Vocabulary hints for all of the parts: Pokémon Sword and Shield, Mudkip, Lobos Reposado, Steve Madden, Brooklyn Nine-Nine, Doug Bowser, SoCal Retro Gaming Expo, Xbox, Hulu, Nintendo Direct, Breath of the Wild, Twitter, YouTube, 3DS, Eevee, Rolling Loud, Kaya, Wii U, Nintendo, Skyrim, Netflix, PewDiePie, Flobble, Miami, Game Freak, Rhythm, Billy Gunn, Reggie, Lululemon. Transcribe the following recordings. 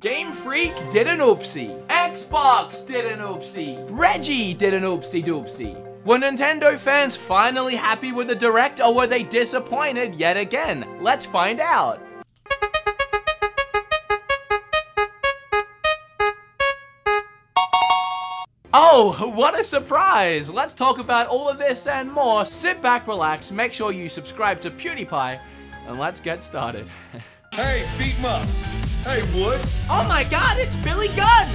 Game Freak did an oopsie. Xbox did an oopsie. Reggie did an oopsie-doopsie. Were Nintendo fans finally happy with the Direct, or were they disappointed yet again? Let's find out. Oh, what a surprise! Let's talk about all of this and more. Sit back, relax, make sure you subscribe to PewDiePie, and let's get started. Hey, beat 'em ups! Hey, Woods! Oh my god, it's Billy Gunn!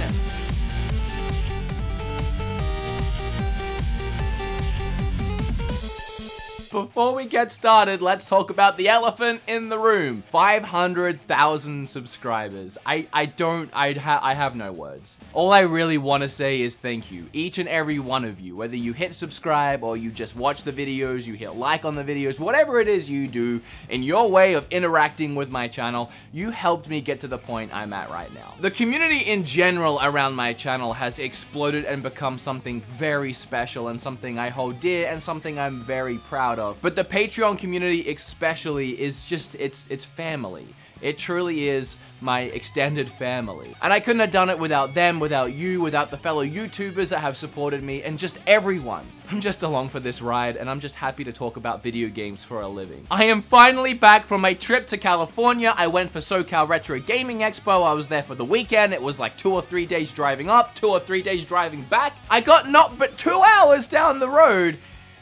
Before we get started, let's talk about the elephant in the room. 500,000 subscribers. I have no words. All I really want to say is thank you. Each and every one of you, whether you hit subscribe or you just watch the videos, you hit like on the videos, whatever it is you do in your way of interacting with my channel, you helped me get to the point I'm at right now. The community in general around my channel has exploded and become something very special and something I hold dear and something I'm very proud of. But the Patreon community especially is just, it's family. It truly is my extended family. And I couldn't have done it without them, without you, without the fellow YouTubers that have supported me, and just everyone. I'm just along for this ride, and I'm just happy to talk about video games for a living. I am finally back from my trip to California. I went for SoCal Retro Gaming Expo. I was there for the weekend. It was like 2 or 3 days driving up, 2 or 3 days driving back. I got not but 2 hours down the road,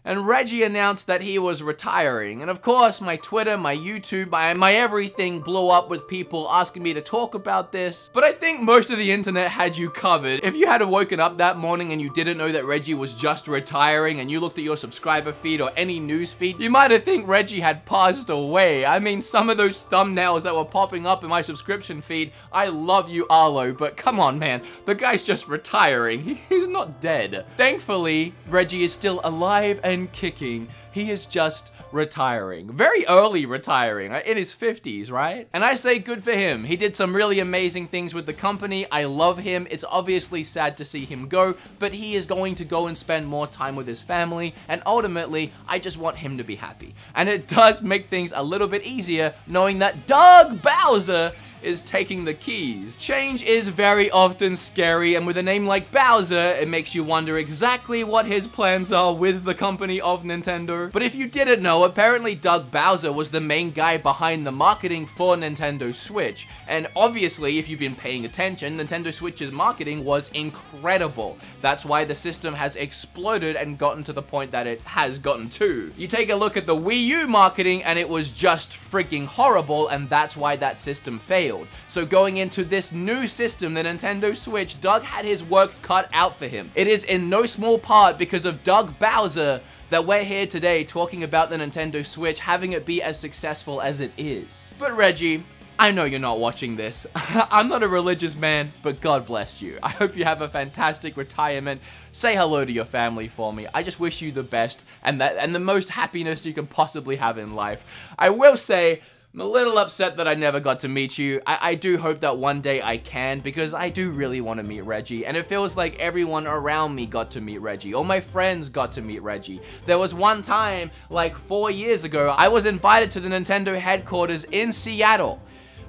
and Reggie announced that he was retiring. And of course, my Twitter, my YouTube, my everything blew up with people asking me to talk about this. But I think most of the internet had you covered. If you had woken up that morning and you didn't know that Reggie was just retiring, and you looked at your subscriber feed or any news feed, you might have think Reggie had passed away. I mean, some of those thumbnails that were popping up in my subscription feed, I love you, Arlo, but come on, man. The guy's just retiring. He's not dead. Thankfully, Reggie is still alive and kicking. He is just retiring. Very early retiring, right? In his 50s, right? And I say good for him. He did some really amazing things with the company. I love him. It's obviously sad to see him go, but he is going to go and spend more time with his family, and ultimately, I just want him to be happy. And it does make things a little bit easier knowing that Doug Bowser is taking the keys. Change is very often scary, and with a name like Bowser, it makes you wonder exactly what his plans are with the company of Nintendo. But if you didn't know, apparently Doug Bowser was the main guy behind the marketing for Nintendo Switch. And obviously, if you've been paying attention, Nintendo Switch's marketing was incredible. That's why the system has exploded and gotten to the point that it has gotten to. You take a look at the Wii U marketing, and it was just freaking horrible, and that's why that system failed. So going into this new system, the Nintendo Switch, Doug had his work cut out for him. It is in no small part because of Doug Bowser that we're here today talking about the Nintendo Switch, having it be as successful as it is. But Reggie, I know you're not watching this. I'm not a religious man, but God bless you. I hope you have a fantastic retirement. Say hello to your family for me. I just wish you the best and the most happiness you can possibly have in life. I will say, I'm a little upset that I never got to meet you. I do hope that one day I can, because I do really want to meet Reggie, and it feels like everyone around me got to meet Reggie. All my friends got to meet Reggie. There was one time, like 4 years ago, I was invited to the Nintendo headquarters in Seattle.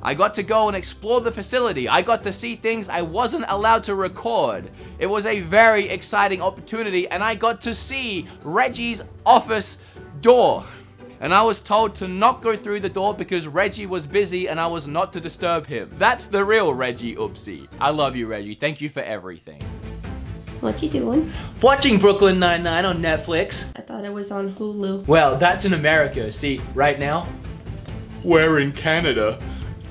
I got to go and explore the facility. I got to see things I wasn't allowed to record. It was a very exciting opportunity, and I got to see Reggie's office door. And I was told to not go through the door because Reggie was busy and I was not to disturb him. That's the real Reggie oopsie. I love you, Reggie. Thank you for everything. What you doing? Watching Brooklyn Nine-Nine on Netflix. I thought it was on Hulu. Well, that's in America. See, right now, we're in Canada.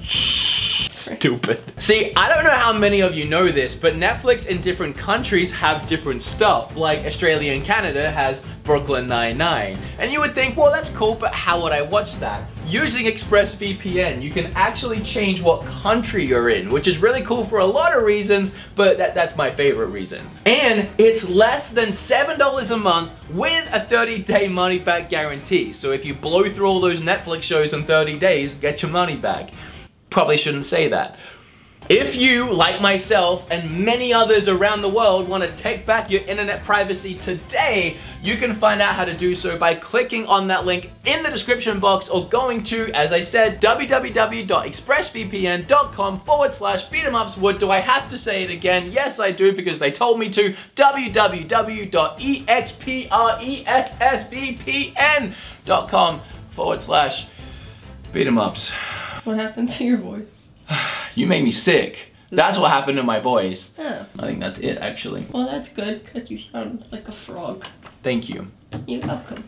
Stupid. See, I don't know how many of you know this, but Netflix in different countries have different stuff. Like Australia and Canada has Brooklyn Nine-Nine. And you would think, well, that's cool, but how would I watch that? Using ExpressVPN, you can actually change what country you're in, which is really cool for a lot of reasons, but that's my favorite reason. And it's less than $7 a month with a 30-day money-back guarantee. So if you blow through all those Netflix shows in 30 days, get your money back. Probably shouldn't say that. If you, like myself and many others around the world, want to take back your internet privacy today, you can find out how to do so by clicking on that link in the description box or going to, as I said, www.expressvpn.com/beat'emups. Do I have to say it again? Yes, I do, because they told me to. www.expressvpn.com/beat'emups. What happened to your voice? You made me sick. That's what happened to my voice. Oh. I think that's it, actually. Well, that's good, because you sound like a frog. Thank you. You're welcome.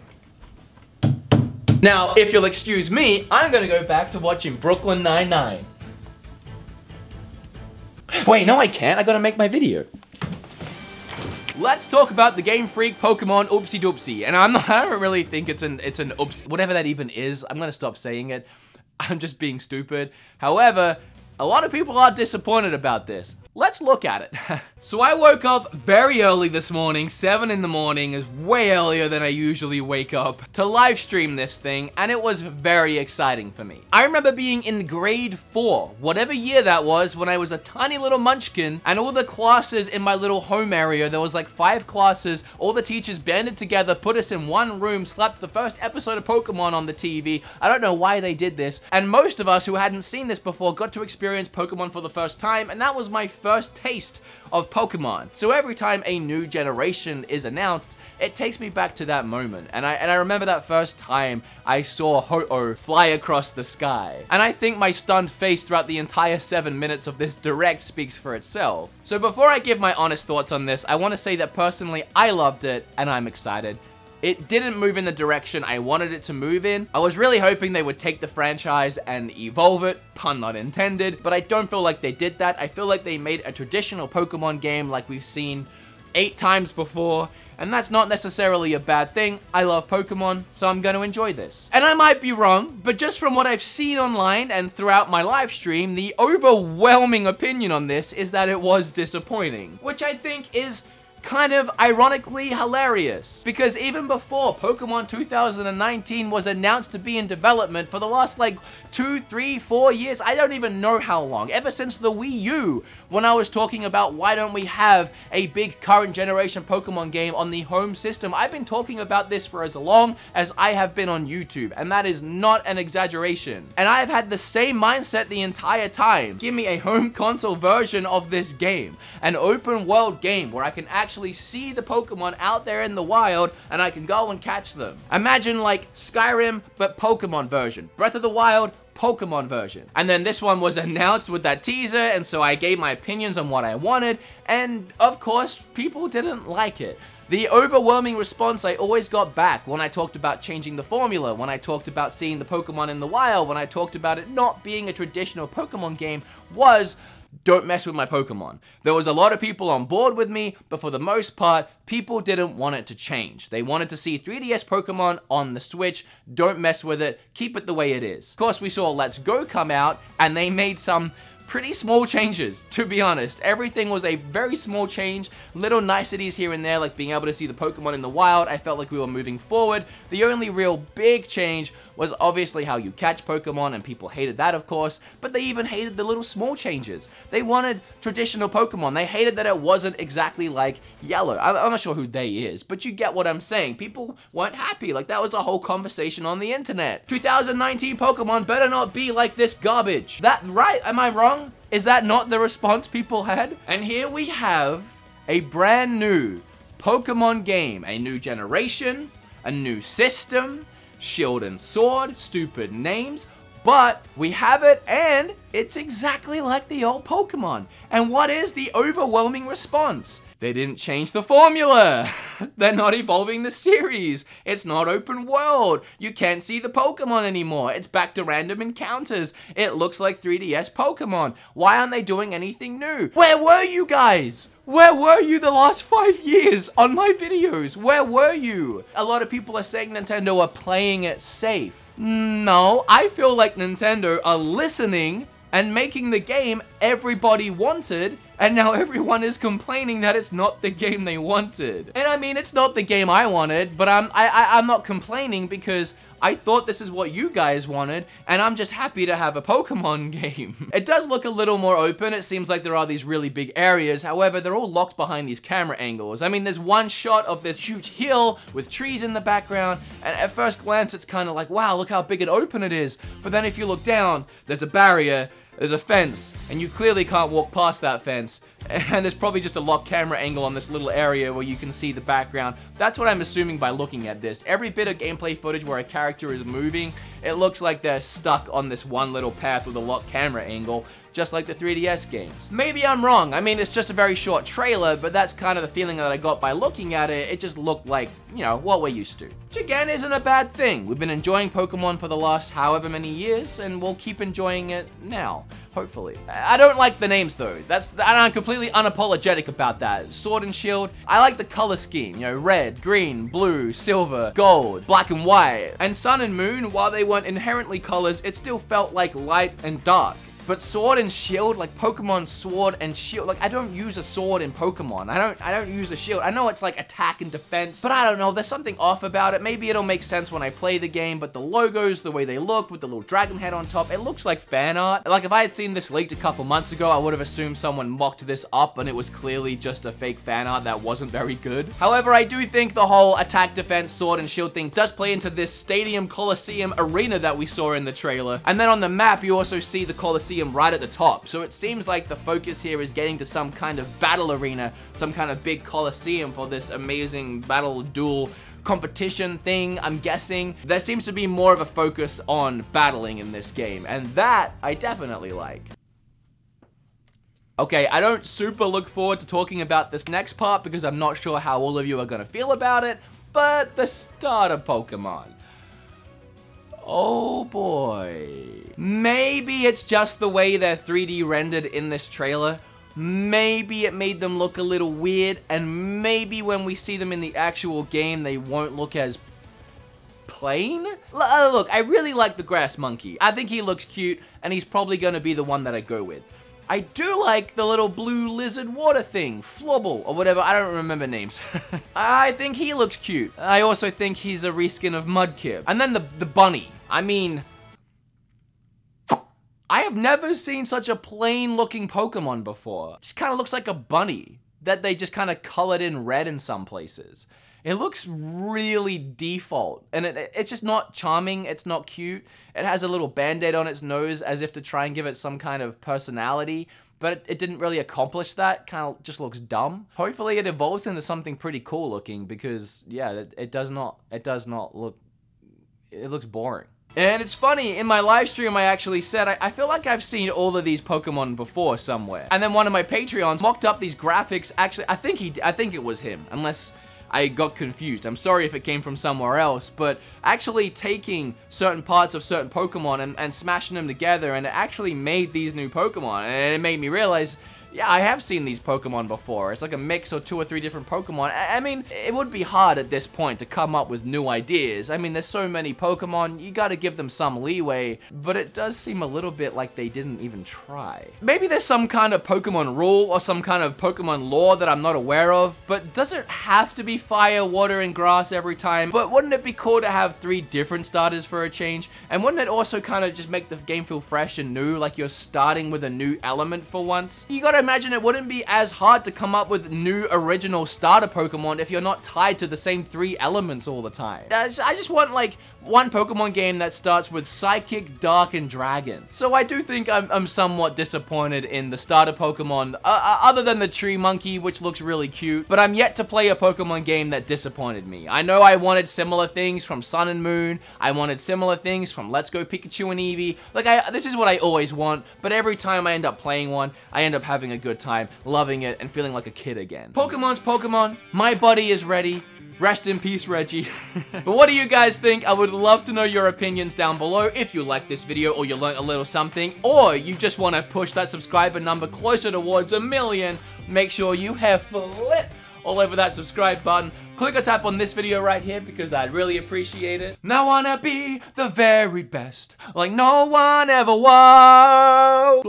Now, if you'll excuse me, I'm gonna go back to watching Brooklyn Nine-Nine. Wait, no I can't. I gotta make my video. Let's talk about the Game Freak Pokemon Oopsie Doopsie. And I don't really think it's an oops, whatever that even is. I'm gonna stop saying it. I'm just being stupid. However, a lot of people are disappointed about this. Let's look at it. So I woke up very early this morning, 7 in the morning is way earlier than I usually wake up, to live stream this thing, and it was very exciting for me. I remember being in grade 4, whatever year that was, when I was a tiny little munchkin, and all the classes in my little home area, there was like 5 classes, all the teachers banded together, put us in one room, slapped the first episode of Pokemon on the TV. I don't know why they did this, and most of us who hadn't seen this before got to experience Pokemon for the first time, and that was my first taste of Pokemon. So every time a new generation is announced, it takes me back to that moment. And I remember that first time I saw Ho-Oh fly across the sky. And I think my stunned face throughout the entire 7 minutes of this direct speaks for itself. So before I give my honest thoughts on this, I want to say that personally, I loved it and I'm excited. It didn't move in the direction I wanted it to move in. I was really hoping they would take the franchise and evolve it, pun not intended, but I don't feel like they did that. I feel like they made a traditional Pokemon game like we've seen 8 times before, and that's not necessarily a bad thing. I love Pokemon, so I'm going to enjoy this. And I might be wrong, but just from what I've seen online and throughout my live stream, the overwhelming opinion on this is that it was disappointing, which I think is kind of ironically hilarious, because even before Pokemon 2019 was announced to be in development for the last like 2, 3, 4 years, I don't even know how long, ever since the Wii U, when I was talking about why don't we have a big current generation Pokemon game on the home system, I've been talking about this for as long as I have been on YouTube, and that is not an exaggeration. And I have had the same mindset the entire time. Give me a home console version of this game, an open world game where I can actually see the Pokemon out there in the wild and I can go and catch them. Imagine like Skyrim, but Pokemon version. Breath of the Wild, Pokemon version. And then this one was announced with that teaser, and so I gave my opinions on what I wanted, and of course, people didn't like it. The overwhelming response I always got back when I talked about changing the formula, when I talked about seeing the Pokemon in the wild, when I talked about it not being a traditional Pokemon game, was, don't mess with my Pokemon. There was a lot of people on board with me, but for the most part, people didn't want it to change. They wanted to see 3DS Pokemon on the Switch. Don't mess with it. Keep it the way it is. Of course, we saw Let's Go come out, and they made some pretty small changes, to be honest. Everything was a very small change, little niceties here and there, like being able to see the Pokemon in the wild. I felt like we were moving forward. The only real big change was obviously how you catch Pokemon, and people hated that, of course, but they even hated the little small changes. They wanted traditional Pokemon. They hated that it wasn't exactly like Yellow. I'm not sure who they is, but you get what I'm saying. People weren't happy. Like, that was a whole conversation on the internet. 2019 Pokemon better not be like this garbage. That right? Am I wrong? Is that not the response people had? And here we have a brand new Pokemon game, a new generation, a new system, Shield and Sword, stupid names, but we have it, and it's exactly like the old Pokemon. And what is the overwhelming response? They didn't change the formula. They're not evolving the series. It's not open world. You can't see the Pokemon anymore. It's back to random encounters. It looks like 3DS Pokemon. Why aren't they doing anything new? Where were you guys? Where were you the last 5 years on my videos? Where were you? A lot of people are saying Nintendo are playing it safe. No, I feel like Nintendo are listening and making the game everybody wanted, and now everyone is complaining that it's not the game they wanted. And I mean, it's not the game I wanted, but I'm not complaining because I thought this is what you guys wanted, and I'm just happy to have a Pokemon game. It does look a little more open. It seems like there are these really big areas. However, they're all locked behind these camera angles. I mean, there's one shot of this huge hill with trees in the background, and at first glance, it's kind of like, wow, look how big and open it is. But then if you look down, there's a barrier, there's a fence, and you clearly can't walk past that fence. And there's probably just a locked camera angle on this little area where you can see the background. That's what I'm assuming by looking at this. Every bit of gameplay footage where a character is moving, it looks like they're stuck on this one little path with a locked camera angle, just like the 3DS games. Maybe I'm wrong. I mean, it's just a very short trailer, but that's kind of the feeling that I got by looking at it. It just looked like, you know, what we're used to. Which again isn't a bad thing. We've been enjoying Pokemon for the last however many years, and we'll keep enjoying it now, hopefully. I don't like the names though. And I'm completely unapologetic about that. Sword and Shield, I like the color scheme. You know, red, green, blue, silver, gold, black and white. And Sun and Moon, while they weren't inherently colors, it still felt like light and dark. But Sword and Shield, like Pokemon Sword and Shield, like I don't use a sword in Pokemon. I don't use a shield. I know it's like attack and defense, but I don't know, there's something off about it. Maybe it'll make sense when I play the game, but the logos, the way they look with the little dragon head on top, it looks like fan art. Like if I had seen this leaked a couple months ago, I would have assumed someone mocked this up and it was clearly just a fake fan art that wasn't very good. However, I do think the whole attack, defense, sword and shield thing does play into this stadium coliseum arena that we saw in the trailer. And then on the map, you also see the coliseum right at the top, so it seems like the focus here is getting to some kind of battle arena, some kind of big coliseum for this amazing battle duel competition thing, I'm guessing. There seems to be more of a focus on battling in this game, and that I definitely like. Okay, I don't super look forward to talking about this next part because I'm not sure how all of you are gonna feel about it, but the starter Pokemon. Oh boy. Maybe it's just the way they're 3D rendered in this trailer. Maybe it made them look a little weird, and maybe when we see them in the actual game, they won't look as plain? Look, I really like the grass monkey. I think he looks cute, and he's probably gonna be the one that I go with. I do like the little blue lizard water thing, Flobble, or whatever, I don't remember names. I think he looks cute. I also think he's a reskin of Mudkip. And then the bunny. I mean, I have never seen such a plain looking Pokemon before. It just kind of looks like a bunny that they just kind of colored in red in some places. It looks really default, and it's just not charming, it's not cute. It has a little band-aid on its nose as if to try and give it some kind of personality, but it didn't really accomplish that. Kind of just looks dumb. Hopefully it evolves into something pretty cool looking, because yeah, it does not look, it looks boring. And it's funny, in my live stream I actually said, I feel like I've seen all of these Pokemon before somewhere. And then one of my Patreons mocked up these graphics. Actually, I think it was him, unless I got confused. I'm sorry if it came from somewhere else, but actually taking certain parts of certain Pokemon and smashing them together, and it actually made these new Pokemon, and it made me realize, yeah, I have seen these Pokemon before. It's like a mix of 2 or 3 different Pokemon. I mean, it would be hard at this point to come up with new ideas. I mean, there's so many Pokemon, you gotta give them some leeway, but it does seem a little bit like they didn't even try. Maybe there's some kind of Pokemon rule or some kind of Pokemon lore that I'm not aware of, but does it have to be fire, water, and grass every time? But wouldn't it be cool to have 3 different starters for a change? And wouldn't it also kind of just make the game feel fresh and new, like you're starting with a new element for once? You gotta imagine it wouldn't be as hard to come up with new original starter Pokemon if you're not tied to the same 3 elements all the time. I just want like one Pokemon game that starts with Psychic, Dark, and Dragon. So I do think I'm somewhat disappointed in the starter Pokemon, other than the tree monkey, which looks really cute, but I'm yet to play a Pokemon game that disappointed me. I know I wanted similar things from Sun and Moon, I wanted similar things from Let's Go Pikachu and Eevee. Like, this is what I always want, but every time I end up playing one, I end up having a good time, loving it, and feeling like a kid again. Pokemon's Pokemon, my buddy is ready. Rest in peace, Reggie. But what do you guys think? I would love to know your opinions down below. If you like this video, or you learned a little something, or you just want to push that subscriber number closer towards 1 million, make sure you have flipped all over that subscribe button. click or tap on this video right here because I'd really appreciate it. Now I wanna be the very best, like no one ever was.